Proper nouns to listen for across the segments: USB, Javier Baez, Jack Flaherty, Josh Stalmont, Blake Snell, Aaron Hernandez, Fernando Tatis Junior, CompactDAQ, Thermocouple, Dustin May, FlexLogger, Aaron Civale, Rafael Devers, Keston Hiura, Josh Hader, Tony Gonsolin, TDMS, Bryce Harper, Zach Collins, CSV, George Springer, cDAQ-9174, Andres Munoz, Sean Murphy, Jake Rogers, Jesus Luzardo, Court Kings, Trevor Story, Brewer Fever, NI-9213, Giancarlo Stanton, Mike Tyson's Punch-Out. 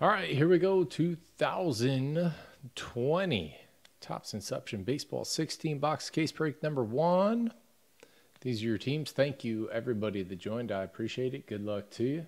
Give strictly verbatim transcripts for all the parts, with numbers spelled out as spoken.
All right, here we go. two thousand twenty Topps Inception Baseball sixteen box case break number one. These are your teams. Thank you, everybody that joined. I appreciate it. Good luck to you.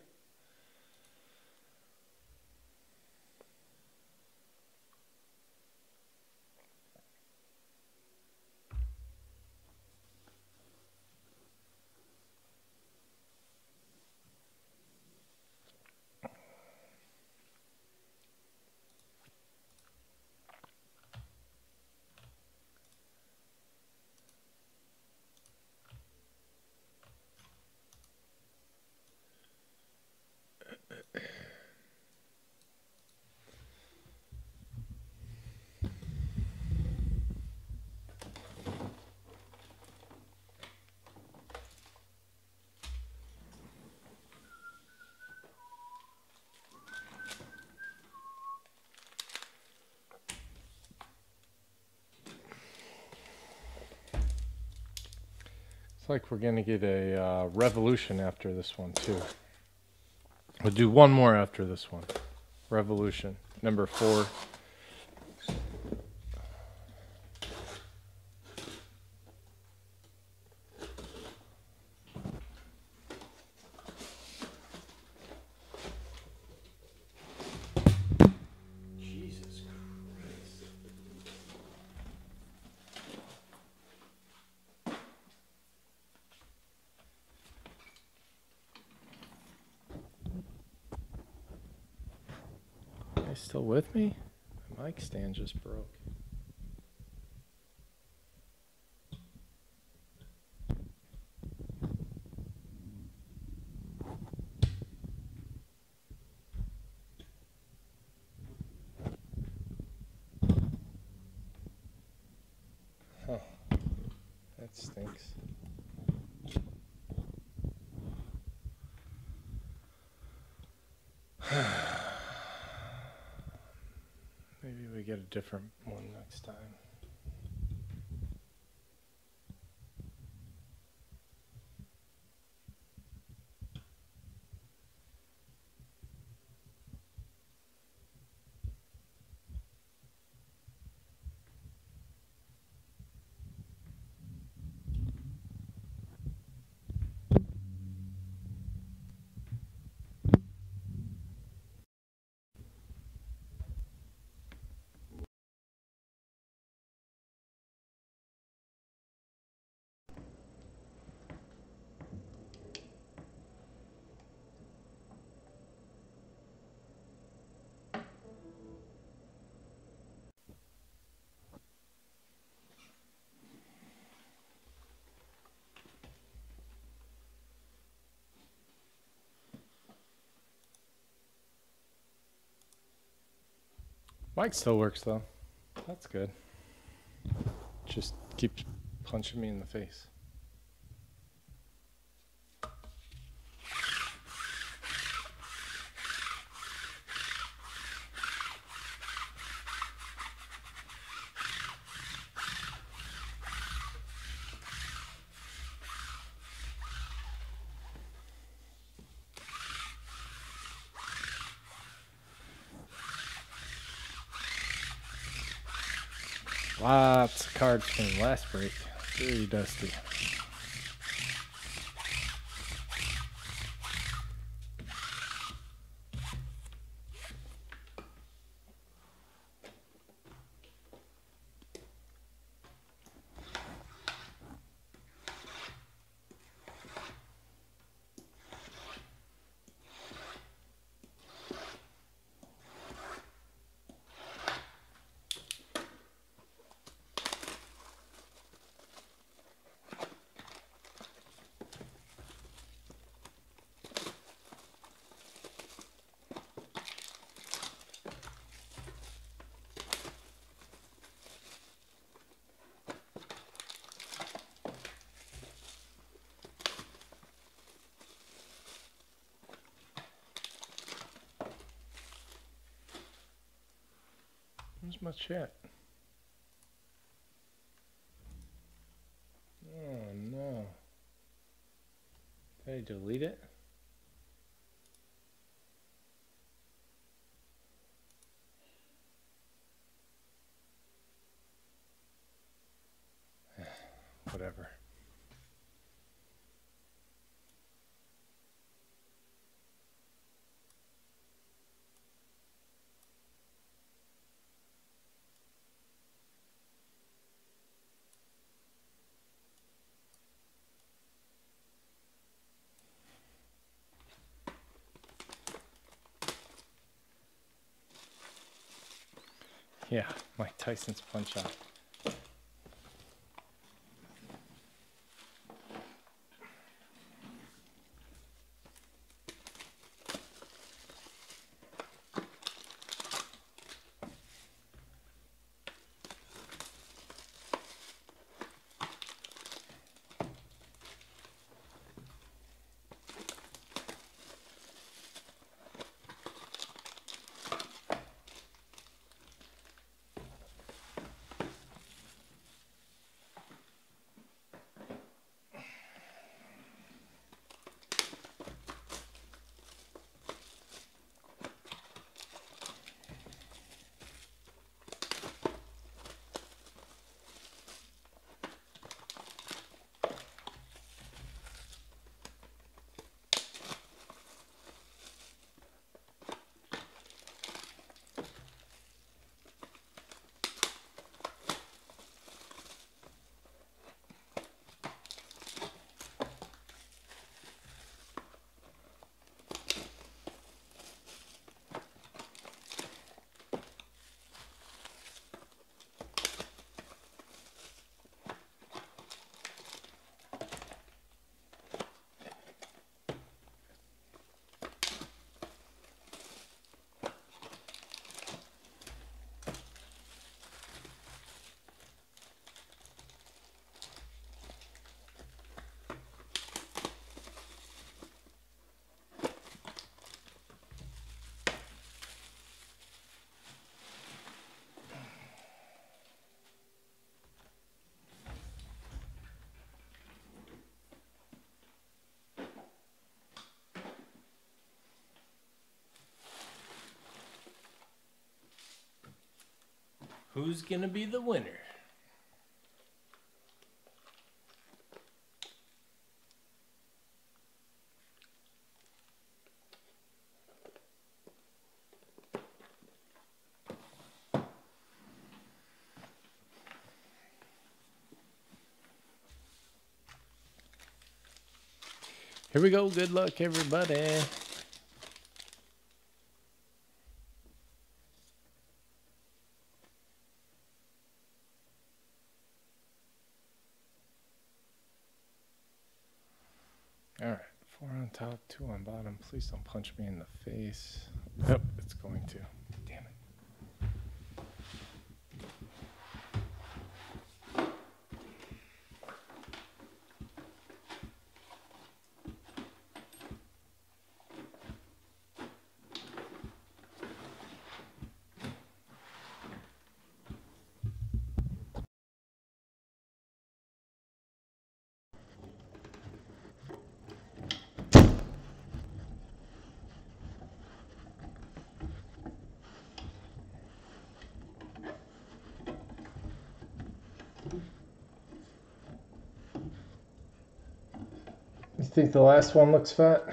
It's like we're going to get a uh, revolution after this one, too. We'll do one more after this one. Revolution, number four. Still with me? My mic stand just broke. Huh. That stinks. Get a different one next time. Mic still works though. That's good. Just keeps punching me in the face. Lots of cards from last break. Very dusty. Where's my chat? Oh no. Did I delete it? whatever. Yeah, Mike Tyson's Punch-Out. Who's gonna be the winner? Here we go, good luck everybody. Alright, four on top, two on bottom. Please don't punch me in the face. Nope, it's going to. Damn it. I think the last one looks fat.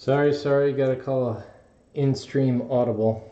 Sorry, sorry, gotta call a in-stream audible.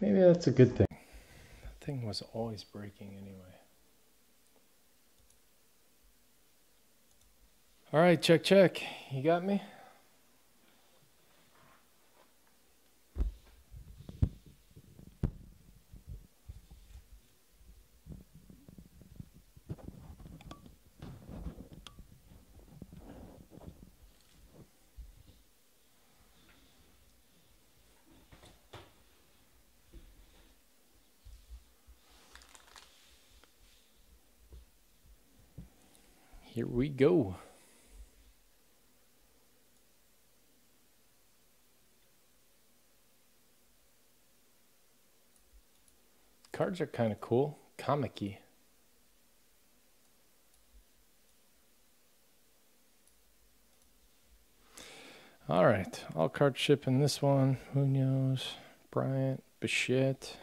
Maybe that's a good thing. That thing was always breaking anyway. All right, check, check. You got me? Here we go. Cards are kind of cool, comic-y. All right, all card shipping this one. Munoz, Bryant, Bichette,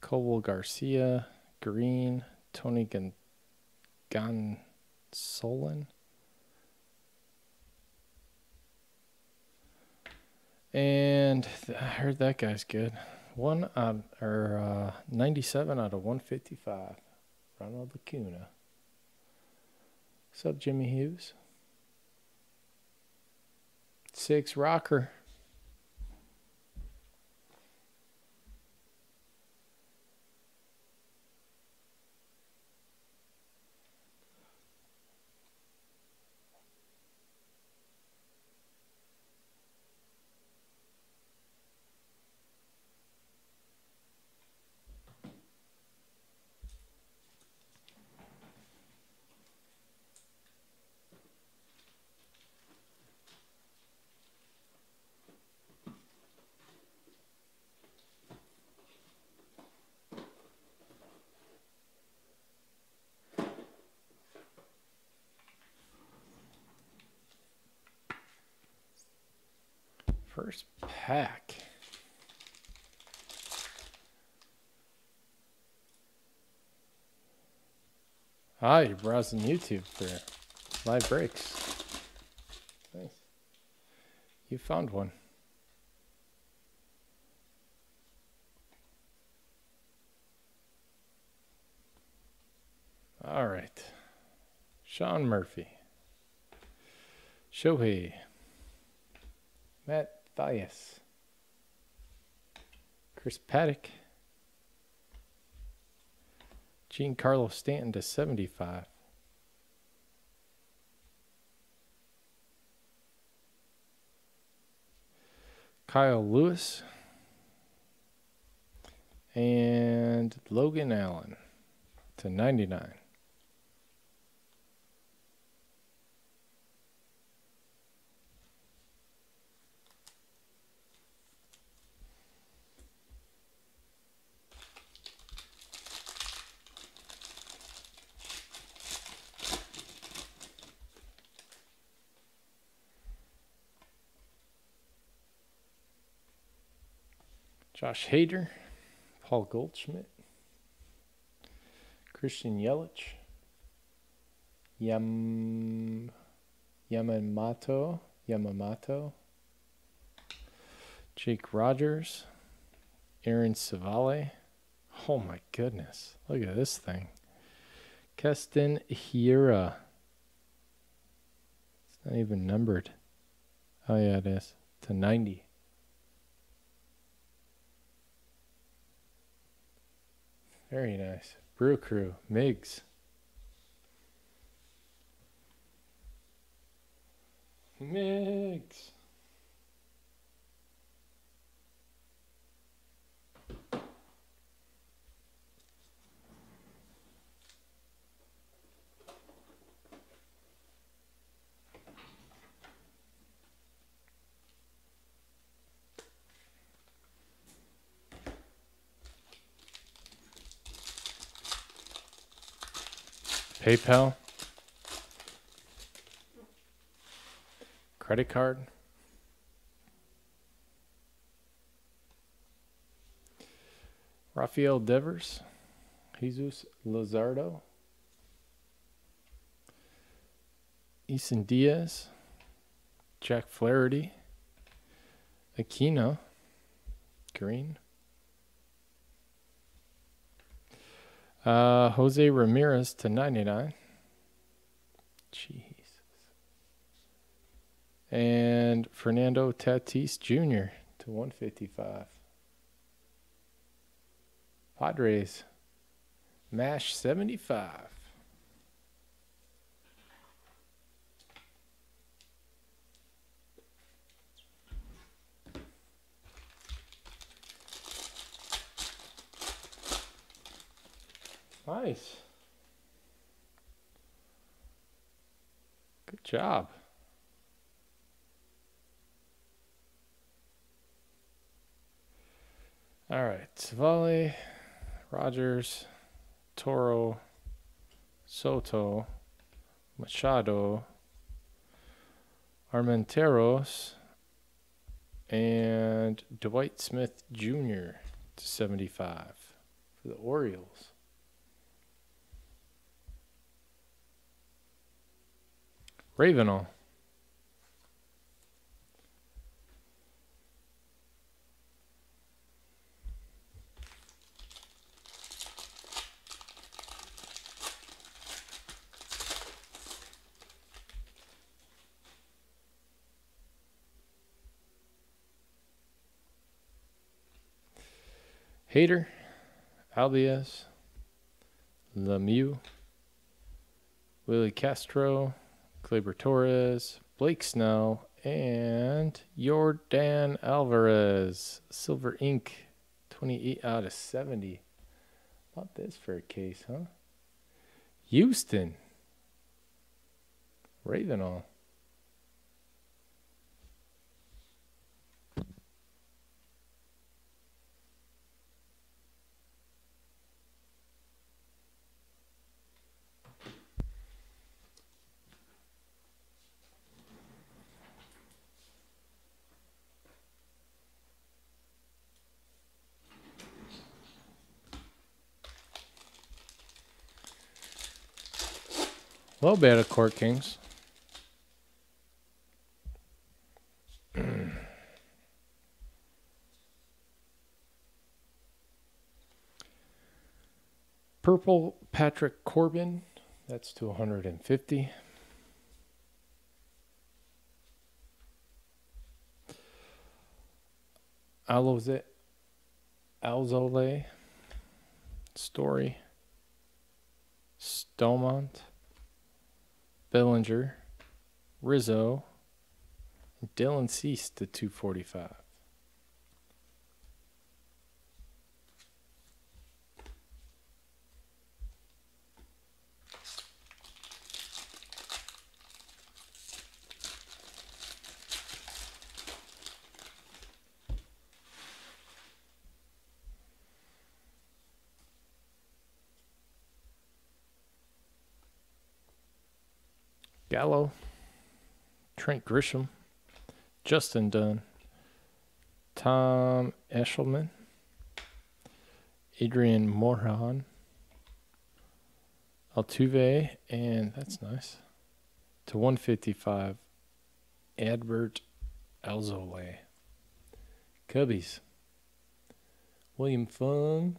Colwell Garcia, Green, Tony Gon... Gon Solon, and I heard that guy's good. One uh, or uh, ninety-seven out of one fifty-five. Ronald Acuna. What's up, Jimmy Hughes? Six rocker. First pack. Ah, you're browsing YouTube for live breaks. Nice. You found one. All right. Sean Murphy. Shohei. Matt Thias, Chris Paddock, Giancarlo Stanton to seventy-five, Kyle Lewis, and Logan Allen to ninety-nine. Josh Hader, Paul Goldschmidt, Christian Yelich, Yam Yamamoto, Yamamoto, Jake Rogers, Aaron Civale. Oh my goodness! Look at this thing. Keston Hiura. It's not even numbered. Oh yeah, it is. To ninety. Very nice. Brew Crew, Miggs. Miggs. PayPal, credit card, Rafael Devers, Jesus Luzardo, Eason Diaz, Jack Flaherty, Aquino, Green, Uh, Jose Ramirez to ninety-nine. Jeez. And Fernando Tatis Junior to one fifty-five. Padres. Mash seventy-five. Nice. Good job. All right, Savali, Rogers, Toro, Soto, Machado, Armenteros, and Dwight Smith Junior to seventy-five for the Orioles. Ravenel. Hader, Albias, Lemieux, Willie Castro, Gleyber Torres, Blake Snell, and Jordan Alvarez. Silver ink, twenty-eight out of seventy. Not this for a case, huh? Houston, Ravenel. A little bit of Court Kings. Purple Patrick Corbin. That's to one hundred fifty. Alozé, Alzole. Story. Stomont. Bellinger, Rizzo, and Dylan Cease to two forty-five. Gallo, Trent Grisham, Justin Dunn, Tom Eshelman, Adrian Moran, Altuve, and that's nice, to one fifty-five, Adbert Alzolay. Cubbies, William Fung,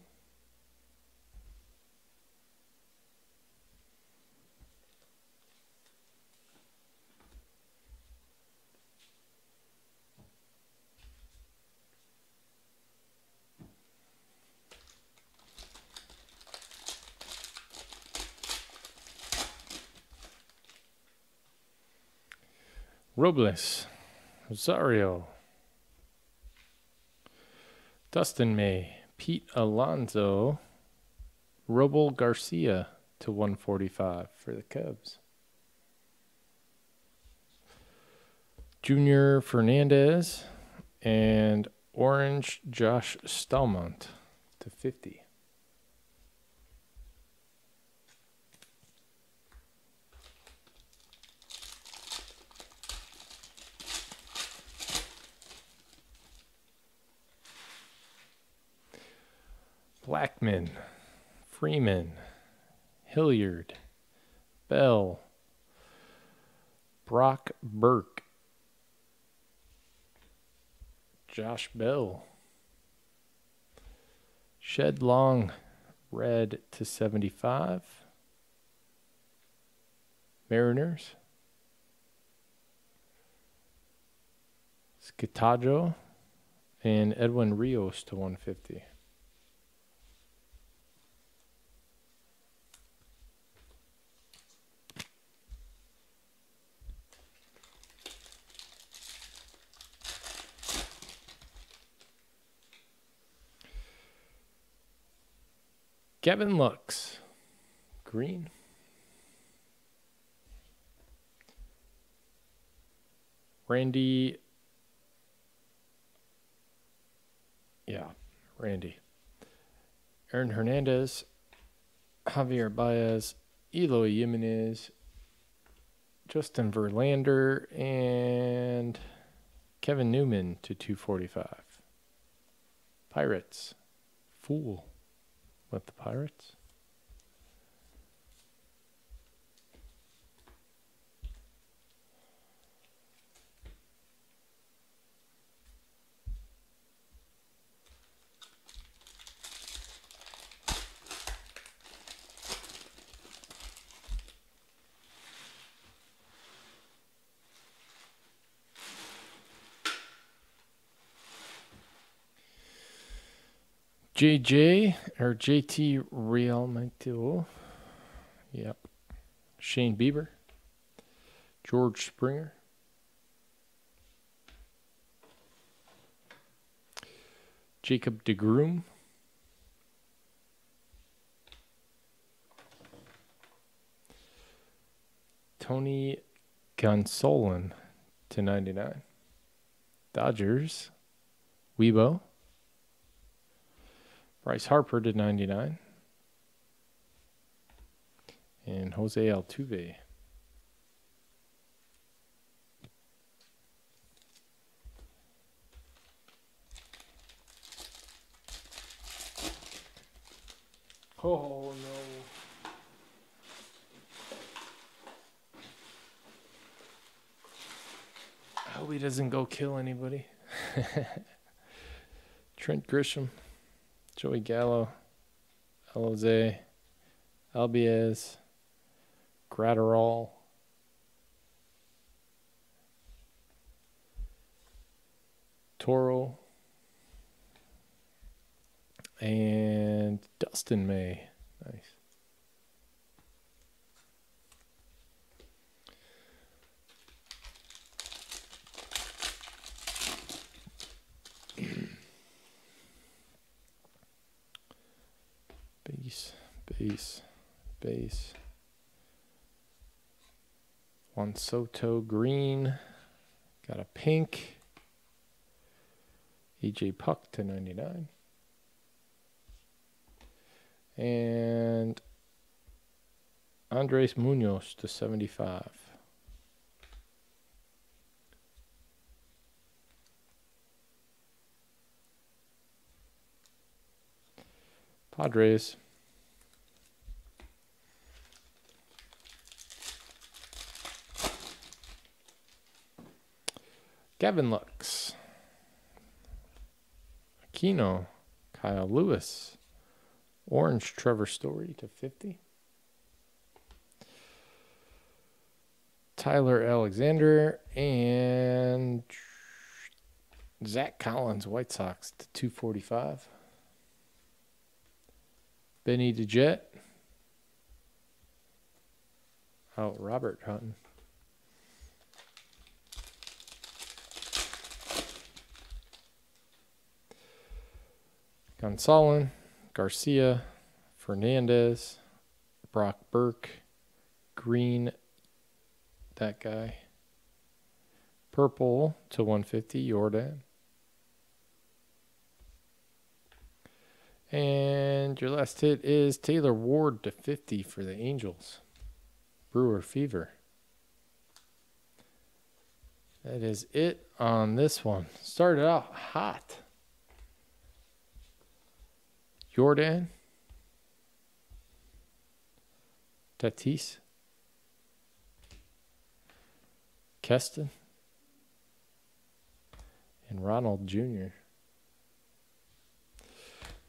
Robles, Rosario, Dustin May, Pete Alonso, Robles Garcia to one forty-five for the Cubs. Junior Fernandez and Orange Josh Stalmont to fifty. Blackman, Freeman, Hilliard, Bell, Brock Burke, Josh Bell, Shed Long, red to seventy-five. Mariners. Skitajo and Edwin Rios to one fifty. Gavin Lux, green. Randy, yeah, Randy. Aaron Hernandez, Javier Baez, Eloy Jimenez, Justin Verlander, and Kevin Newman to two forty-five. Pirates, Fool. With the Pirates. J J or J T Realmuto, yep. Shane Bieber, George Springer, Jacob DeGrom, Tony Gonsolin to ninety-nine. Dodgers, Weibo. Bryce Harper to ninety-nine. And Jose Altuve. Oh, no. I hope he doesn't go kill anybody. Trent Grisham. Joey Gallo, Alose, Albiez, Gratterall, Toro, and Dustin May. Nice. Base, base, base. Juan Soto green. Got a pink. E J Puck to ninety-nine. And Andres Munoz to seventy-five. Padres. Gavin Lux, Aquino, Kyle Lewis, orange Trevor Story to fifty. Tyler Alexander and Zach Collins, White Sox to two forty-five. Benny DeJet. Oh, Robert Hutton. Gonsolin, Garcia, Fernandez, Brock Burke, green, that guy, purple to one fifty, Jordan. And your last hit is Taylor Ward to fifty for the Angels, Brewer Fever. That is it on this one. Started out hot. Jordan, Tatis, Keston, and Ronald Junior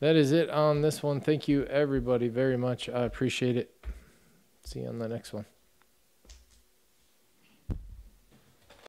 that is it on this one. Thank you, everybody, very much. I appreciate it. See you on the next one.